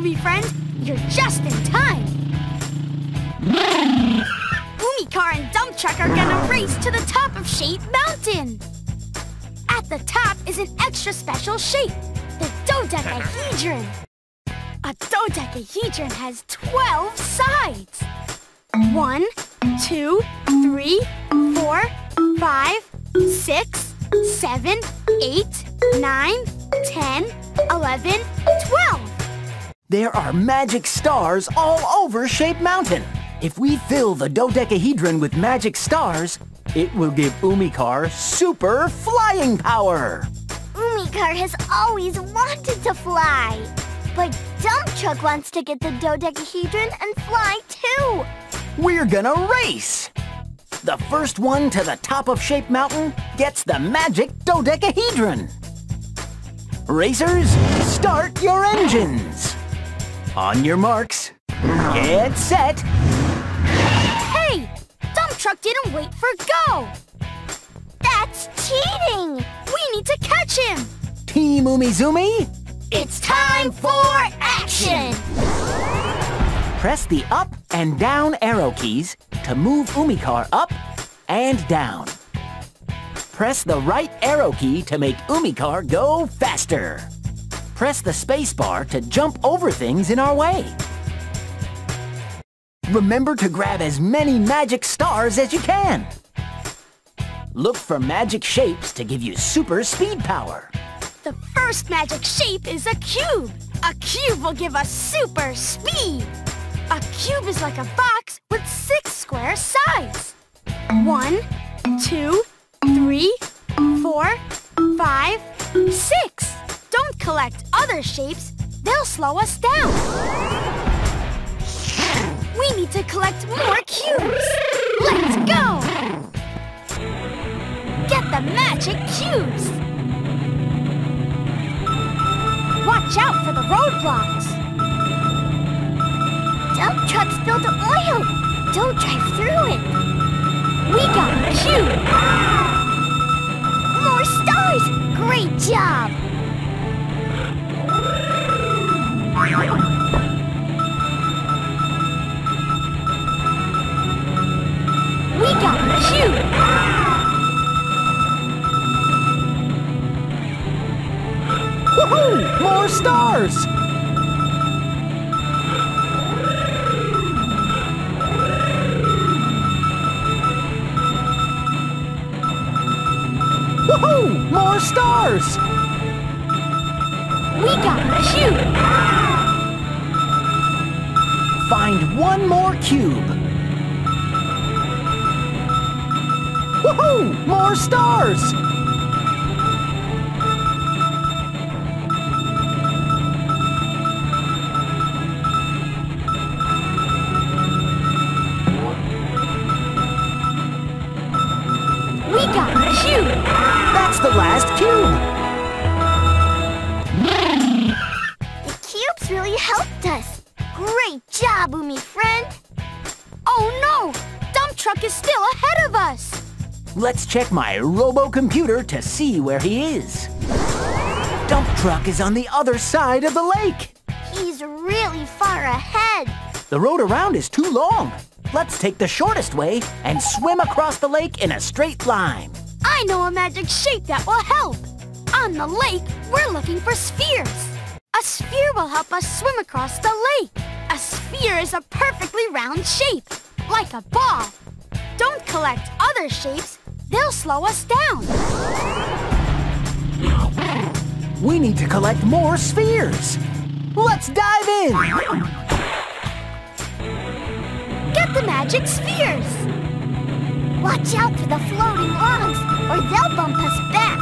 UmiFriend. You're just in time. UmiCar and Dump Truck are gonna race to the top of Shape Mountain. At the top is an extra special shape, the dodecahedron. A dodecahedron has 12 sides. 1, 2, 3, 4, 5, 6, 7, 8, 9, 10, 11, 12. There are magic stars all over Shape Mountain. If we fill the dodecahedron with magic stars, it will give UmiCar super flying power. UmiCar has always wanted to fly, but Dump Truck wants to get the dodecahedron and fly too. We're gonna race. The first one to the top of Shape Mountain gets the magic dodecahedron. Racers, start your engines. On your marks, get set. Hey, Dump Truck didn't wait for go. That's cheating. We need to catch him. Team Umizoomi, it's time for action. Press the up and down arrow keys to move UmiCar up and down. Press the right arrow key to make UmiCar go faster. Press the space bar to jump over things in our way. Remember to grab as many magic stars as you can. Look for magic shapes to give you super speed power. The first magic shape is a cube. A cube will give us super speed. A cube is like a box with 6 square sides. 1, 2, 3, 4, 5, 6. Don't collect other shapes. They'll slow us down. We need to collect more cubes. Let's go! Get the magic cubes. Watch out for the roadblocks. Dump Truck spilled oil! Don't drive through it! We got a cube! More stars! Great job! We got a cube! Woohoo! More stars! Woohoo! More stars! We got a cube! Find one more cube. Woohoo! More stars! We got a cube! That's the last cube! The cubes really helped us! Great job, UmiFriend! Oh no! Dump Truck is still ahead of us! Let's check my robo-computer to see where he is. Dump Truck is on the other side of the lake! He's really far ahead! The road around is too long! Let's take the shortest way and swim across the lake in a straight line. I know a magic shape that will help. On the lake, we're looking for spheres. A sphere will help us swim across the lake. A sphere is a perfectly round shape, like a ball. Don't collect other shapes. They'll slow us down. We need to collect more spheres. Let's dive in. Get the magic spheres. Watch out for the floating logs, or they'll bump us back.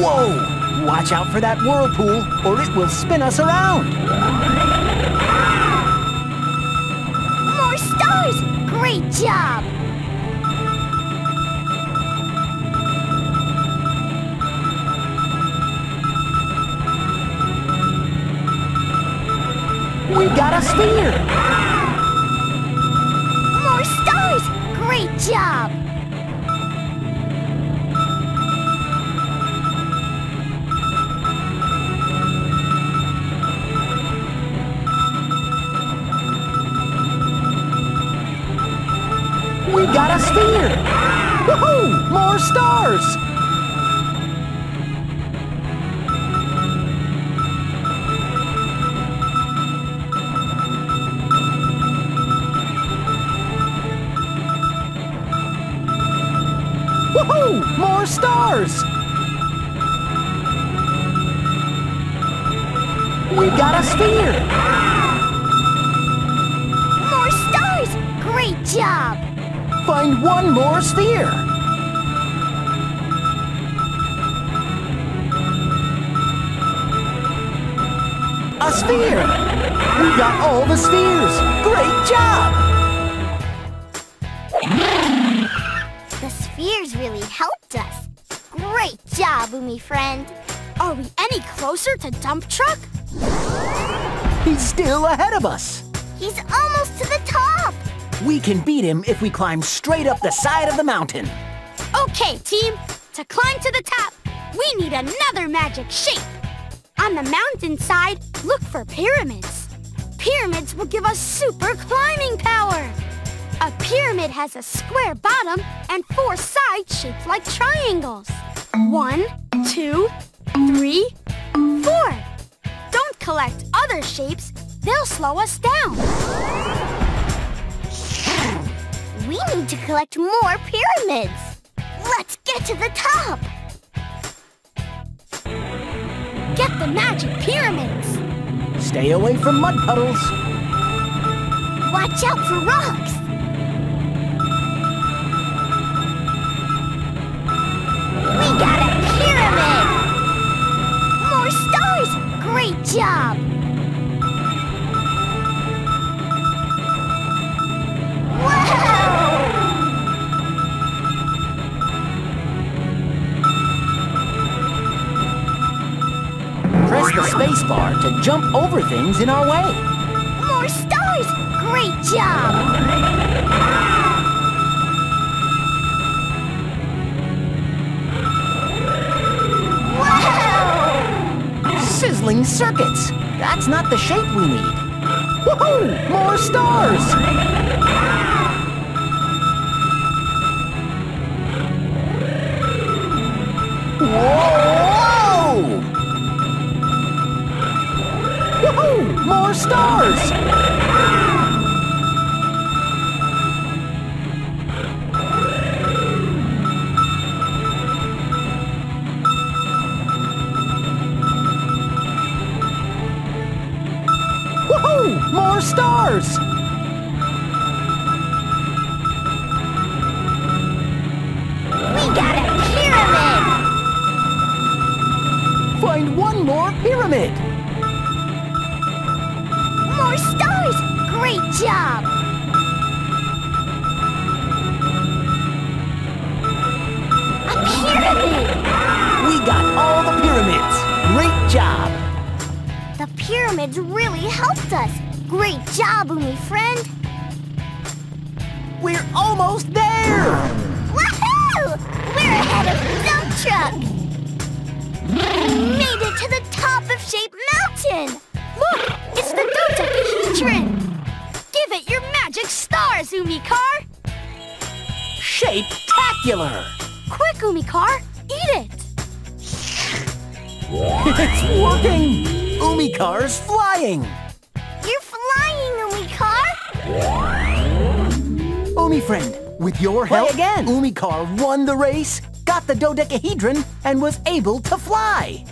Whoa! Watch out for that whirlpool, or it will spin us around. More stars! Great job! We got a sphere! Great job! more stars! Woohoo! More stars! We got a sphere! More stars! Great job! Find one more sphere! A sphere! We got all the spheres! Great job! The spheres really helped us! Great job, UmiFriend! Are we any closer to Dump Truck? He's still ahead of us! He's almost to the top! We can beat him if we climb straight up the side of the mountain! Okay, team! To climb to the top, we need another magic shape! On the mountain side, look for pyramids! Pyramids will give us super climbing power! A pyramid has a square bottom and four sides shaped like triangles! 1, 2, 3, 4! Don't collect other shapes, they'll slow us down. We need to collect more pyramids. Let's get to the top. Get the magic pyramids. Stay away from mud puddles. Watch out for rocks. We got a pyramid. More stars. Great job! Wow! Press the space bar to jump over things in our way. More stars! Great job! Sizzling circuits! That's not the shape we need! Woohoo! More stars! Whoa! Woohoo! More stars! More stars! We got a pyramid! Find one more pyramid! More stars! Great job! A pyramid! We got all the pyramids! Great job! The pyramids really helped us! Great job, UmiFriend! We're almost there! Woohoo! We're ahead of Dump Truck! We made it to the top of Shape Mountain! Look! It's the dodecahedron! Give it your magic stars, UmiCar! Shape-tacular! Quick, UmiCar! Eat it! It's working! UmiCar's flying! UmiFriend, with your help, UmiCar won the race, got the dodecahedron, and was able to fly!